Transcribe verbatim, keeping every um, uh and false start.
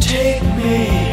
Take me.